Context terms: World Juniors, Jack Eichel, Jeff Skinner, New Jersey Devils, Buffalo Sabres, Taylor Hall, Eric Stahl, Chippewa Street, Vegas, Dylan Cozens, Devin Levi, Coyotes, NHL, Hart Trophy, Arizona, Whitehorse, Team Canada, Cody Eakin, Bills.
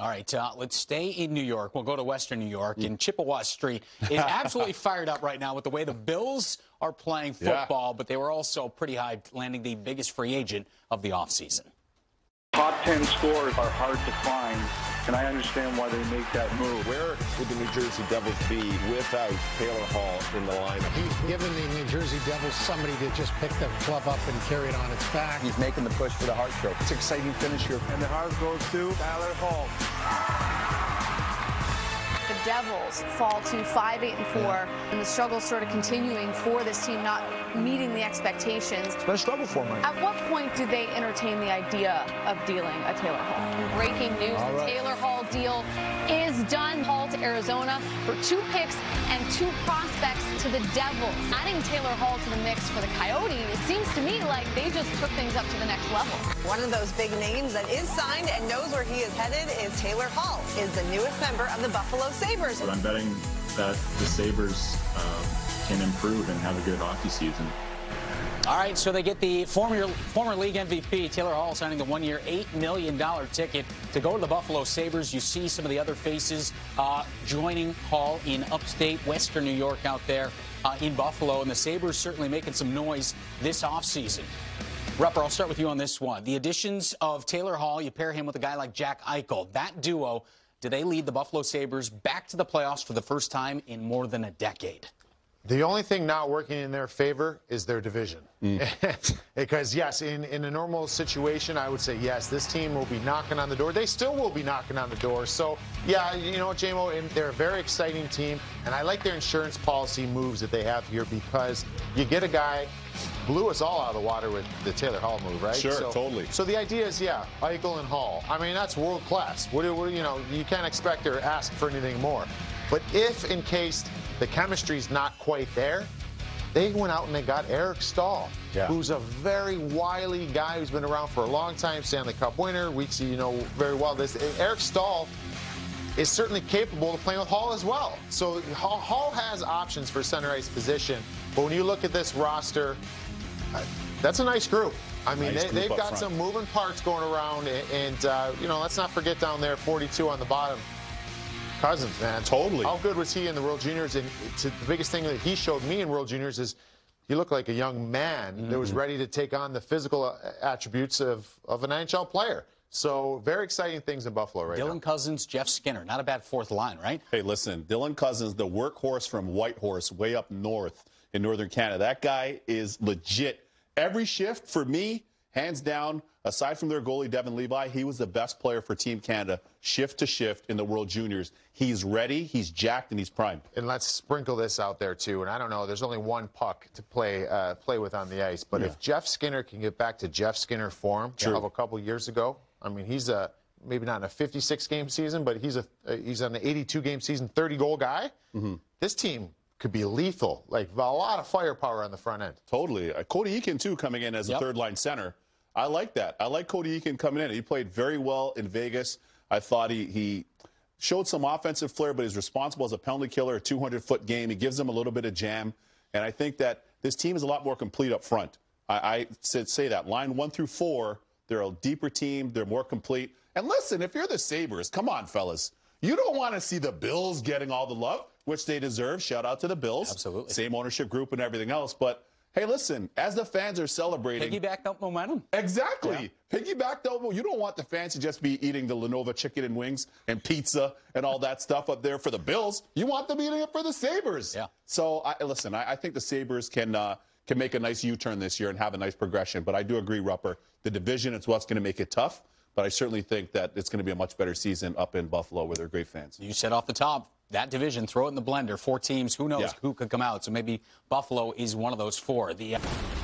All right, let's stay in New York. We'll go to Western New York, and Chippewa Street is absolutely fired up right now with the way the Bills are playing football, but they were also pretty hyped, landing the biggest free agent of the offseason. Top 10 scores are hard to find, and I understand why they make that move. Where would the New Jersey Devils be without Taylor Hall in the lineup? He's given the New Jersey Devils somebody to just pick the club up and carry it on its back. He's making the push for the Hart Trophy. It's an exciting finish here. And the Hart goes to Taylor Hall. The Devils fall to 5-8-4, and the struggle sort of continuing for this team, not meeting the expectations. It's been a struggle for them. At what point did they entertain the idea of dealing a Taylor Hall? Breaking news, the Taylor Hall deal is done. Hall to Arizona for 2 picks and 2 prospects to the Devils. Adding Taylor Hall to the mix for the Coyotes, it seems to me like they just took things up to the next level. One of those big names that is signed and knows where he is headed is Taylor Hall, is the newest member of the Buffalo Sabres. But I'm betting that the Sabres can improve and have a good hockey season. All right, so they get the former league MVP, Taylor Hall, signing a 1-year, $8 million ticket to go to the Buffalo Sabres. You see some of the other faces joining Hall in upstate Western New York out there in Buffalo, and the Sabres certainly making some noise this offseason. Rupper, I'll start with you on this one. The additions of Taylor Hall, you pair him with a guy like Jack Eichel, that duo, do they lead the Buffalo Sabres back to the playoffs for the first time in more than a decade? The only thing not working in their favor is their division. Because, yes, in a normal situation, I would say, yes, this team will be knocking on the door. They still will be knocking on the door. So, yeah, you know what, J-Mo, they're a very exciting team, and I like their insurance policy moves that they have here because you get a guy blew us all out of the water with the Taylor Hall move, right? Sure, so, totally. So the idea is, yeah, Eichel and Hall. I mean, that's world class. What do you know, you can't expect or ask for anything more. But if, in case the chemistry's not quite there, they went out and they got Eric Stahl, who's a very wily guy who's been around for a long time, Stanley Cup winner, we see, you know, very well. This Eric Stahl is certainly capable of playing with Hall as well. So Hall has options for center ice position, but when you look at this roster, that's a nice group. I mean, they've got some moving parts going around, and you know, let's not forget down there, 42 on the bottom. Cozens, man. Totally. How good was he in the World Juniors? And the biggest thing that he showed me in World Juniors is he looked like a young man that was ready to take on the physical attributes of an NHL player. So very exciting things in Buffalo right now. Dylan Cozens, Jeff Skinner. Not a bad fourth line, right? Hey, listen, Dylan Cozens, the workhorse from Whitehorse way up north in northern Canada. That guy is legit. Every shift for me, hands down, aside from their goalie, Devin Levi, he was the best player for Team Canada, shift to shift in the World Juniors. He's ready, he's jacked, and he's primed. And let's sprinkle this out there, too. And I don't know, there's only one puck to play with on the ice. But if Jeff Skinner can get back to Jeff Skinner form of a couple years ago, I mean, he's a maybe not in a 56-game season, but he's on an 82-game season, 30-goal guy. This team could be lethal, like a lot of firepower on the front end. Totally. Cody Eakin, too, coming in as a third-line center. I like that. I like Cody Eakin coming in. He played very well in Vegas. I thought he showed some offensive flair, but he's responsible as a penalty killer, a 200-foot game. He gives them a little bit of jam, and I think that this team is a lot more complete up front. I say that. Line 1 through 4, they're a deeper team. They're more complete. And listen, if you're the Sabres, come on, fellas. You don't want to see the Bills getting all the love, which they deserve. Shout out to the Bills. Absolutely. Same ownership group and everything else, but hey, listen, as the fans are celebrating... Piggybacked up momentum. Exactly. Yeah. Piggybacked up. You don't want the fans to just be eating the Lenova chicken and wings and pizza and all that stuff up there for the Bills. You want them eating it for the Sabres. Yeah. So, I think the Sabres can make a nice U-turn this year and have a nice progression. But I do agree, Rupper, the division is what's going to make it tough. But I certainly think that it's going to be a much better season up in Buffalo where they're great fans. You said off the top, that division, throw it in the blender, 4 teams, who knows who could come out. So maybe Buffalo is one of those 4. The